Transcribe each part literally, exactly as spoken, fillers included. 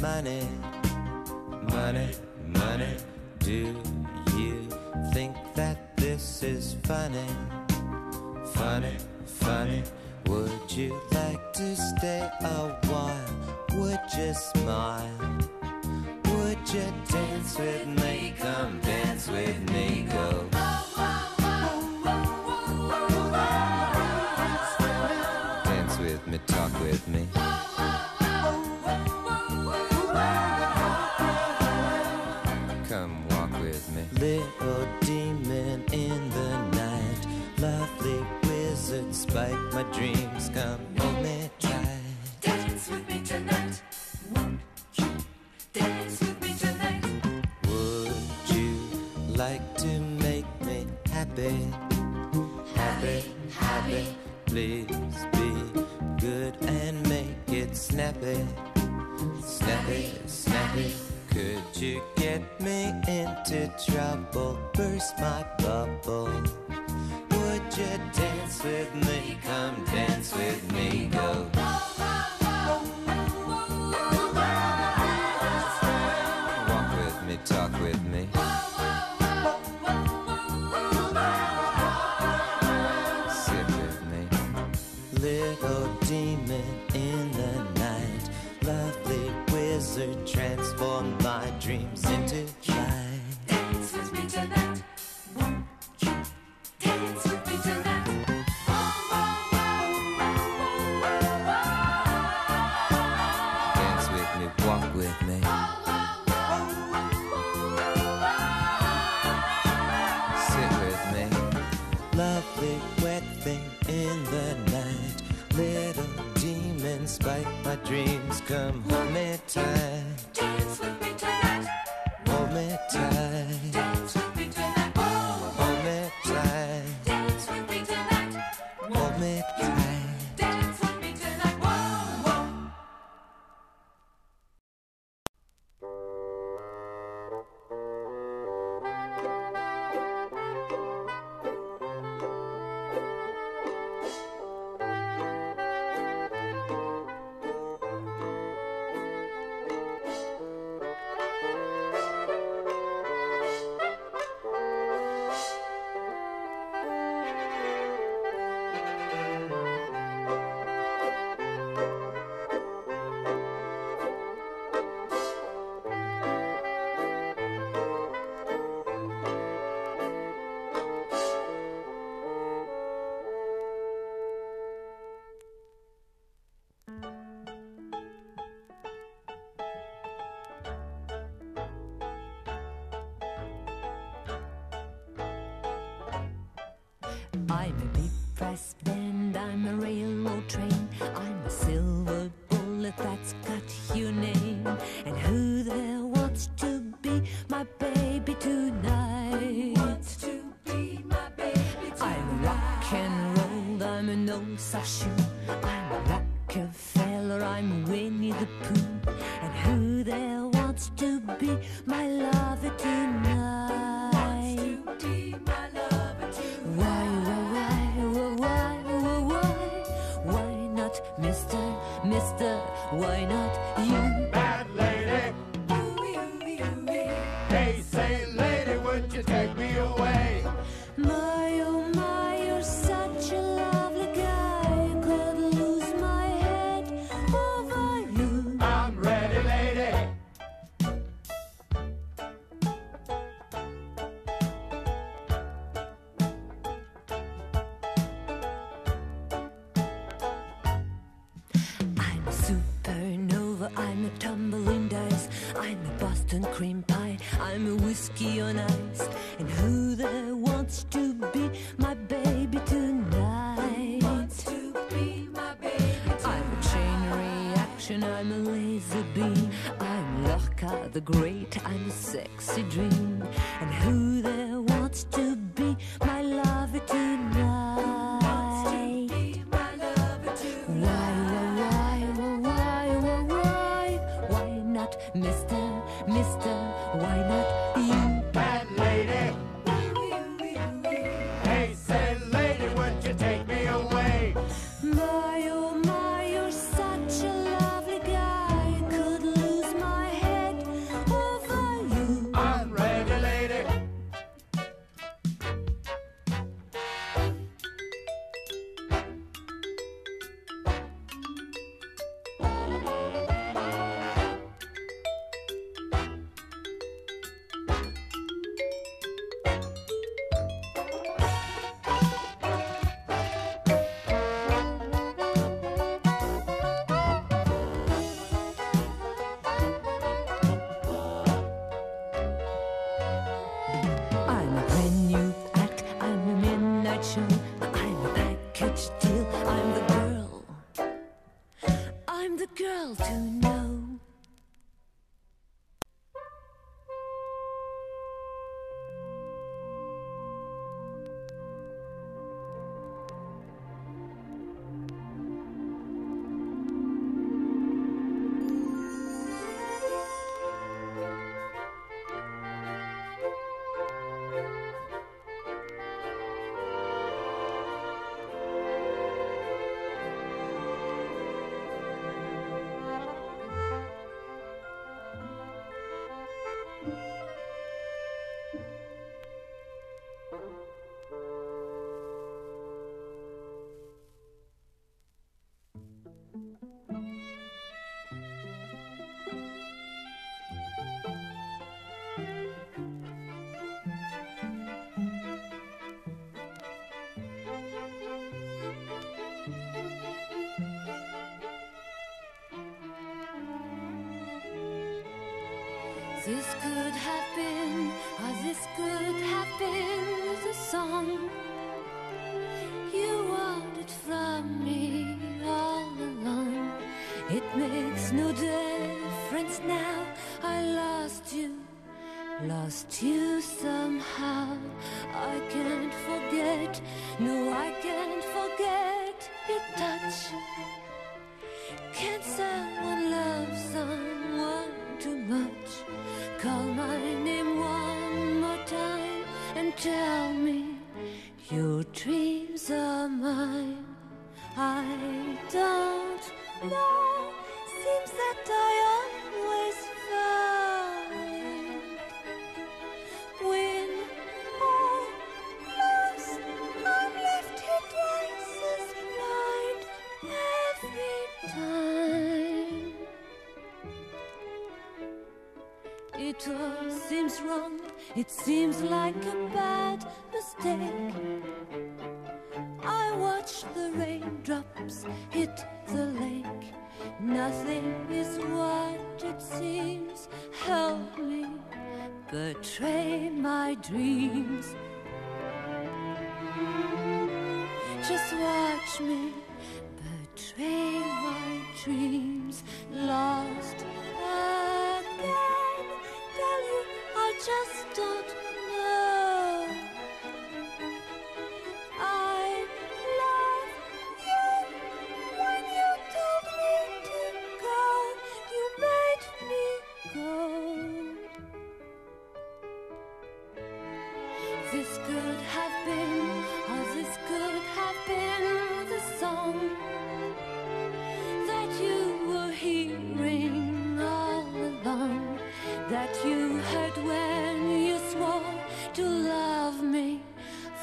money, money, money. Do you think that this is funny, funny, funny? Would you like to stay a while? Would you smile? Would you dance with me? Come dance with me, go. Dance with me, talk with me. Come walk with me. Little demon in the night, lovely wizard, spike my dreams. Come hold me tight. Dance with me tonight. Won't you dance with me tonight? Would you like to make me happy? Happy, happy. Please be good and make it snappy. Snappy, snappy. Could you get me into trouble? Burst my bubble. Would you dance with me? Come dance with me, go. Walk with me, talk with me. Sit with me. Little demon in the night, lovely wizard, transform my dreams into light. Dance with me tonight. Won't you dance with me tonight? Oh, oh, oh, oh, oh, oh, oh. Dance with me, walk with me. Oh, oh, oh, oh, oh, oh. Sit with me. Lovely wet thing in the night, little demon, spike my dreams. Come hold me tight. Dance with me tonight. Hold me tight. Dance with me tonight. Oh, hold me tight. Dance with me tonight. Hold me tight. Dance with me tonight. Whoa, I'm a big brass band, I'm a railroad train, I'm a silver bullet that's got your name. And who there wants to be my baby tonight? Wants to be my baby tonight? I'm a rock and roll, I'm an old Sasha, I'm a Rockefeller, I'm Winnie the Pooh. And who there wants to be my lover tonight? Wants to be my lover tonight? Why? Mister, mister, why not you? Bad lady, hey, say lady, would you take me away? My oh my, you're such a lovely guy, could lose my head over you. I'm ready, lady. I'm a tumbling dice, I'm a Boston cream pie, I'm a whiskey on ice. And who there wants to be my baby tonight? Wants to be my baby tonight? I'm a chain reaction, I'm a laser beam, I'm Lochka the Great, I'm a sexy dream. And who there wants to be my lover tonight? Mister, mister, why not you? Bad lady, hey, say lady, would you take me away? My oh my, you're such a lovely guy, could lose my you. I'm the girl, I'm the girl to know. This could have been, or this could have been the song you wanted from me all along. It makes no difference now, I lost you, lost you somehow. I can't forget, no I can't forget your touch. Can't someone love someone too much? Call my name one more time and tell me your dreams are mine. I don't know, seems that I always find when I lost, I'm left here twice as blind every time. It all seems wrong, it seems like a bad mistake. I watch the raindrops hit the lake. Nothing is what it seems. Help me betray my dreams. Just watch me betray my dreams. Lost again. I just don't know. I love you. When you told me to go, you made me go. This could have been, or this could have been the song that you were hearing all along, that you heard when you swore to love me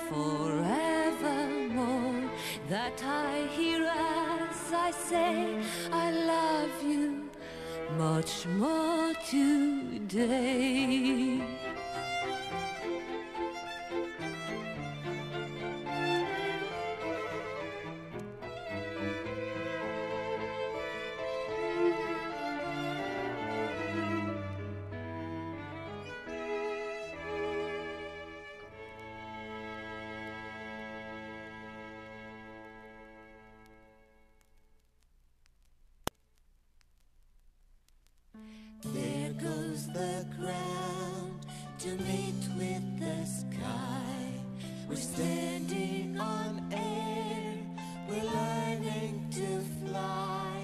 forevermore, that I hear as I say I love you much more today. There goes the ground to meet with the sky. We're standing on air, we're learning to fly.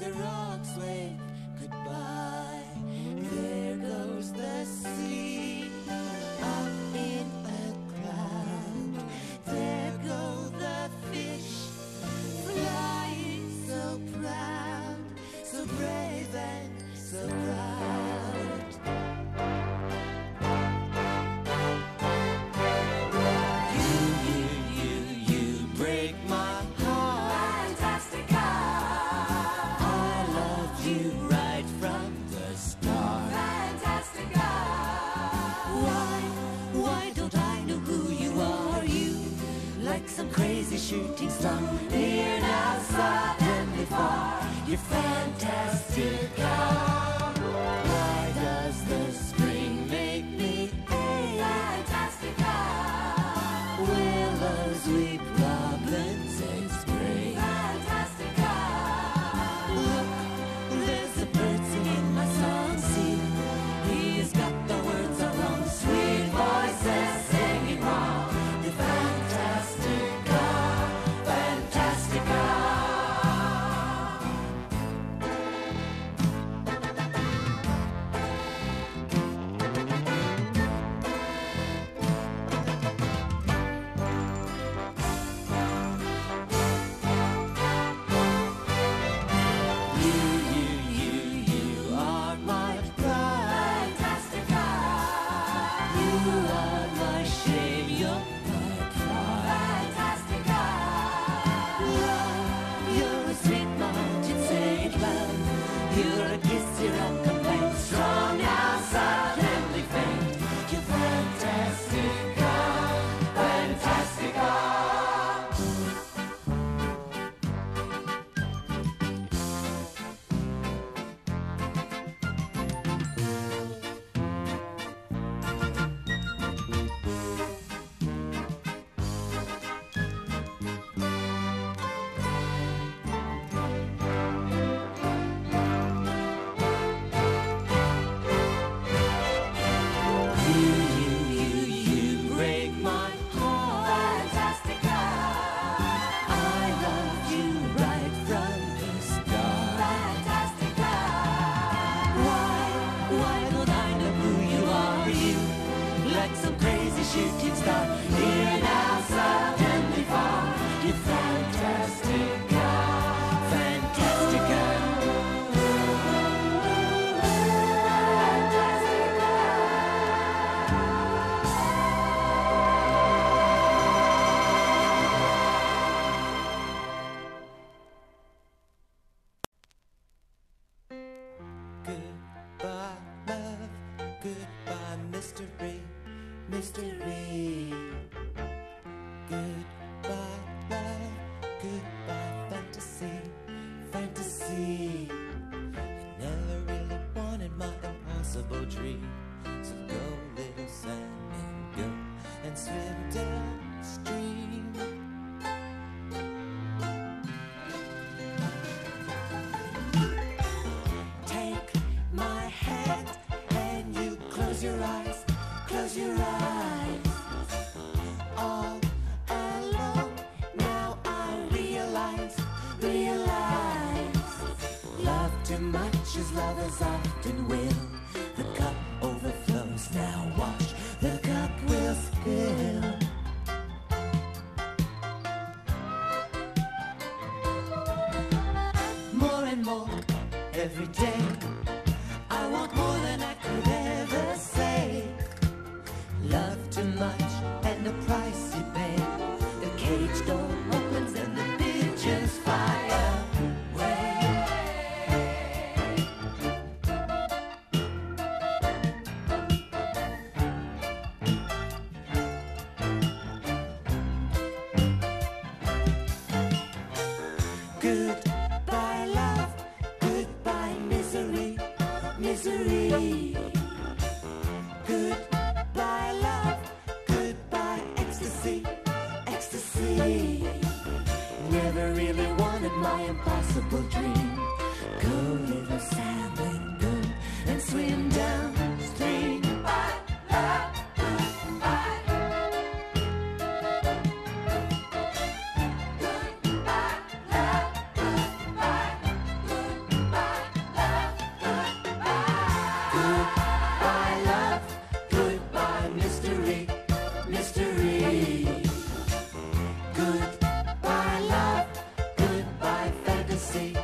The rocks wave goodbye. There goes the sea, up in a cloud. There go the fish, flying so proud, so brave and so proud. You, you, you, you break my heart. Fantastica! I loved you right from the start. Fantastica! Why, why don't I know who you are? You, like some crazy shooting star, near and outside and before. You're Fantastica! We problems express. mystery, mystery. Goodbye love, goodbye fantasy, fantasy. I never really wanted my impossible dream. So go little Sandman, go and swim downstream. Take my hand and you close your eyes, close your eyes. All alone, now I realize, realize. Love too much is lovers often will. The cup overflows, now watch, the cup will spill. More and more, every day, I want more than I could ever say. Love too much and the price you pay. The cage door opens and the pigeons fly away. Goodbye love, goodbye misery, misery. Goodbye love, goodbye ecstasy, ecstasy. Never really wanted my impossible dream. Go little Sandman, go and swim downstream. Bye, bye, goodbye. Goodbye love, goodbye. Goodbye love, goodbye. Goodbye love, goodbye mystery, mystery. Goodbye love, goodbye fantasy,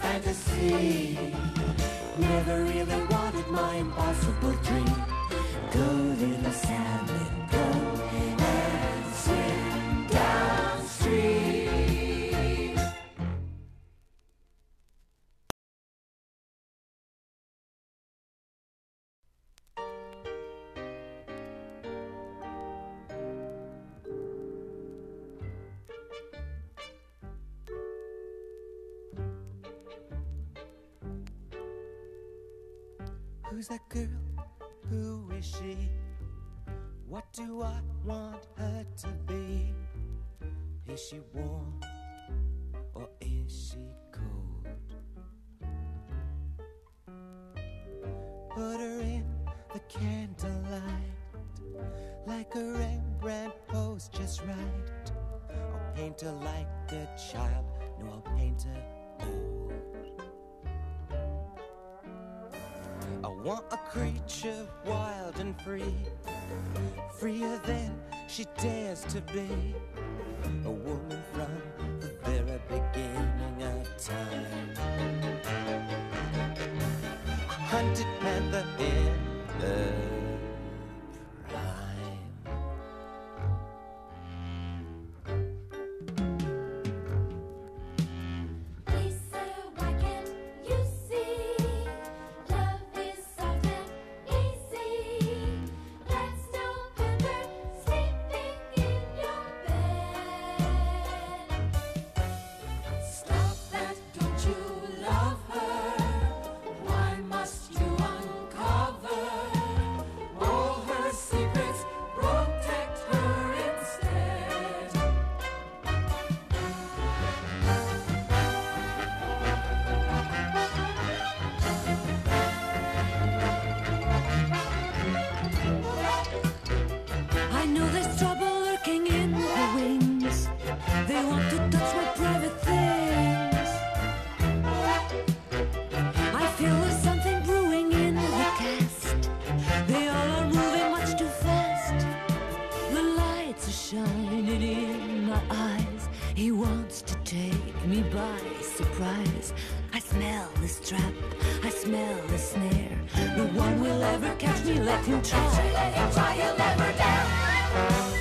fantasy. Never really wanted my impossible dream. Go little Sandman, go and swim downstream. Who's that girl? Who is she? What do I want her to be? Is she warm or is she cold? Put her in the candlelight, like a Rembrandt pose just right. I'll paint her like a child, no, I'll paint her old. I want a creature wild and free, freer than she dares to be. A woman from the very beginning of time. A hunted panther in the prime. Hey sir, why can't you see? I smell this trap, I smell the snare. No one will ever catch me, let him try. Let him try, he'll never dare.